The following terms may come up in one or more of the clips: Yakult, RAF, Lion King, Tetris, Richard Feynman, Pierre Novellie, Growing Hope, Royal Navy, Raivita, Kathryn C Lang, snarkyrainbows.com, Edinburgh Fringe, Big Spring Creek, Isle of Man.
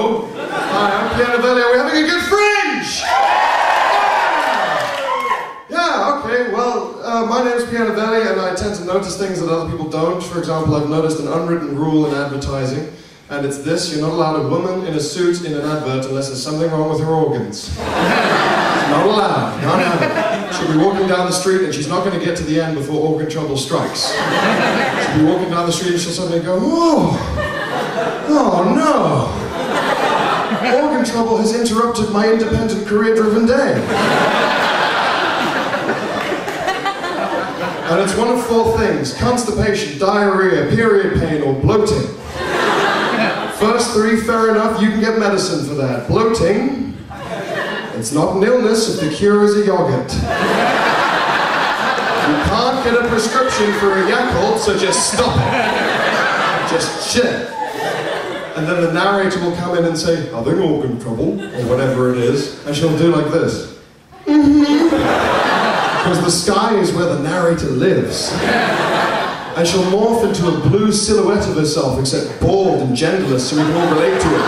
Hello, hi, I'm Pierre Novellie. Are we having a good Fringe? Yeah, okay, well, my name's Pierre Novellie and I tend to notice things that other people don't. For example, I've noticed an unwritten rule in advertising, and it's this: you're not allowed a woman in a suit in an advert unless there's something wrong with her organs. Not allowed, not allowed. She'll be walking down the street and she's not going to get to the end before organ trouble strikes. She'll be walking down the street and she'll suddenly go, oh no! Organ trouble has interrupted my independent, career-driven day. And it's one of four things: constipation, diarrhea, period pain, or bloating. First three, fair enough, you can get medicine for that. Bloating, it's not an illness if the cure is a yogurt. You can't get a prescription for a Yakult, so just stop it. Just shit. And then the narrator will come in and say, "Are there organ trouble?" or whatever it is, and she'll do like this. Because the sky is where the narrator lives. And she'll morph into a blue silhouette of herself, except bald and genderless, so we can all relate to it.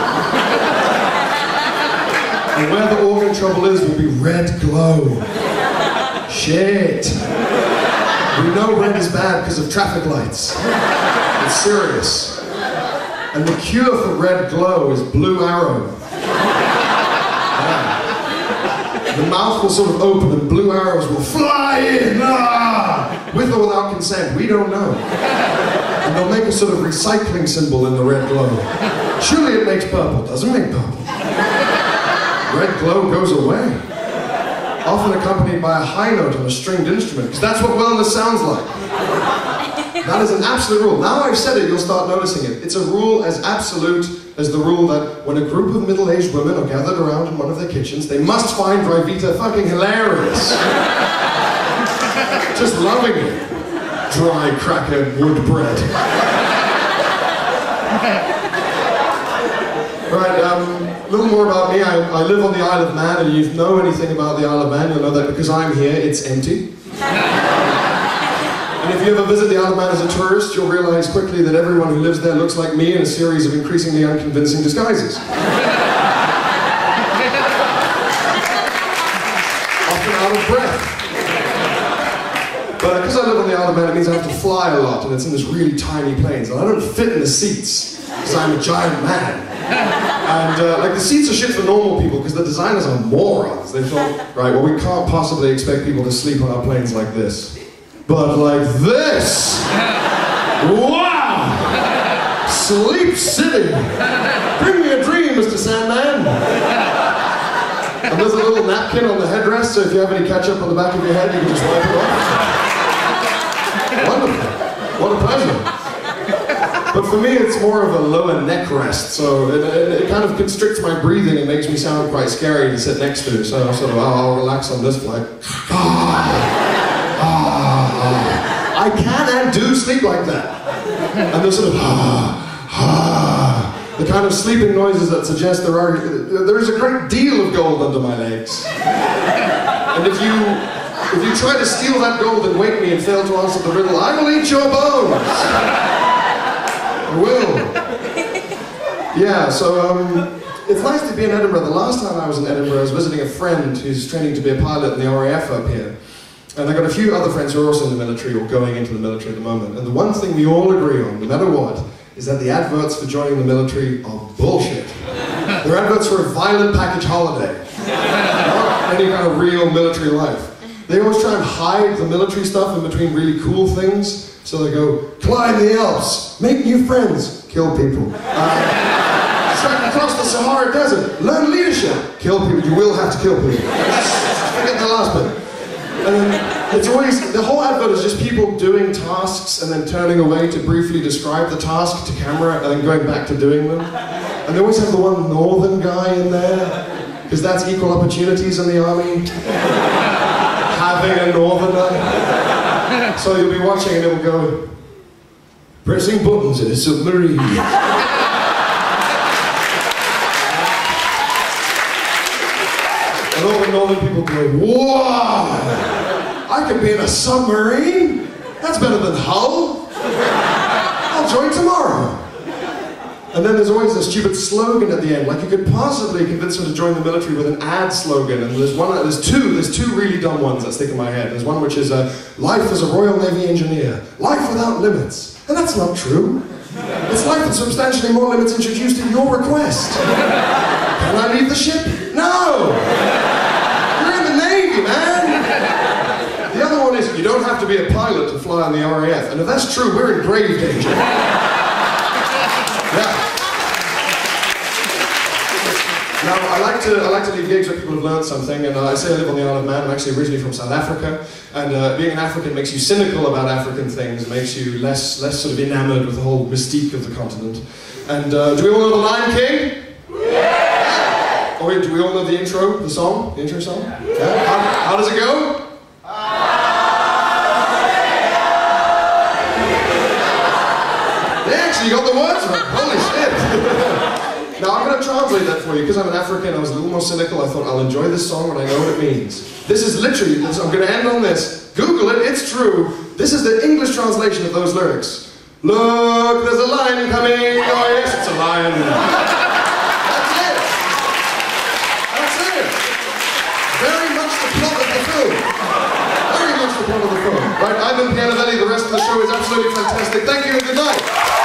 And where the organ trouble is will be red glow. Shit. We know red is bad because of traffic lights. It's serious. And the cure for red glow is blue arrow. Yeah. The mouth will sort of open and blue arrows will fly in, with or without consent, we don't know. And they'll make a sort of recycling symbol in the red glow. Surely it makes purple, doesn't make purple. Red glow goes away. Often accompanied by a high note on a stringed instrument, because that's what wellness sounds like. That is an absolute rule. Now I've said it, you'll start noticing it. It's a rule as absolute as the rule that when a group of middle-aged women are gathered around in one of their kitchens, they must find Raivita fucking hilarious. Just loving it. Dry cracker wood bread. Right, a little more about me. I live on the Isle of Man, and if you know anything about the Isle of Man, you'll know that because I'm here, it's empty. And if you ever visit the Isle of Man as a tourist, you'll realize quickly that everyone who lives there looks like me in a series of increasingly unconvincing disguises. Often out of breath. But because I live on the Isle of Man, it means I have to fly a lot, and it's in this really tiny plane, so I don't fit in the seats, because I'm a giant man. And like, the seats are shit for normal people, because the designers are morons. They thought, right, well, we can't possibly expect people to sleep on our planes like this. But like this! Wow! Sleep City! Bring me a dream, Mr. Sandman! And there's a little napkin on the headrest, so if you have any ketchup on the back of your head, you can just wipe it off. Wonderful. What a pleasure. But for me, it's more of a lower neck rest, so it kind of constricts my breathing and makes me sound quite scary to sit next to, so I'm sort of, I'll relax on this flight. I can and do sleep like that. And the sort of the kind of sleeping noises that suggest there is a great deal of gold under my legs. And if you try to steal that gold and wake me and fail to answer the riddle, I will eat your bones. I will. Yeah, so it's nice to be in Edinburgh. The last time I was in Edinburgh, I was visiting a friend who's training to be a pilot in the RAF up here. And I've got a few other friends who are also in the military or going into the military at the moment. And the one thing we all agree on, no matter what, is that the adverts for joining the military are bullshit. They're adverts for a violent package holiday. Not any kind of real military life. They always try and hide the military stuff in between really cool things. So they go, climb the Alps, make new friends, kill people. Trek across the Sahara Desert, learn leadership, kill people. You will have to kill people. Forget the last bit. And it's always, the whole advert is just people doing tasks and then turning away to briefly describe the task to camera and then going back to doing them. And they always have the one northern guy in there, because that's equal opportunities in the army. Having a northerner. So you'll be watching and it'll go, pressing buttons in a submarine. And all the northern people go, whoa! I could be in a submarine? That's better than Hull. I'll join tomorrow. And then there's always a stupid slogan at the end, like you could possibly convince them to join the military with an ad slogan. And there's two really dumb ones that stick in my head. There's one which is, life as a Royal Navy engineer, life without limits. And that's not true. It's life with substantially more limits introduced at your request. Can I leave the ship? No! You're in the Navy, man! The other one is, you don't have to be a pilot to fly on the RAF. And if that's true, we're in grave danger. Now, I like to do gigs where people have learned something, and I say I live on the Isle of Man. I'm actually originally from South Africa, and being an African makes you cynical about African things, makes you less sort of enamoured with the whole mystique of the continent. And do we all know the Lion King? Yeah! Or do we all know the intro, the intro song? Yeah. Yeah. How does it go? They actually got the words right. Holy shit! Now, I'm going to translate that for you, because I'm an African, I was a little more cynical, I thought, I'll enjoy this song when I know what it means. This is literally, I'm going to end on this. Google it, it's true. This is the English translation of those lyrics. Look, there's a lion coming. Oh yes, it's a lion. That's it. That's it. Very much the plot of the film. Very much the plot of the film. Right, I've been Pierre Novellie, the rest of the show is absolutely fantastic. Thank you and good night.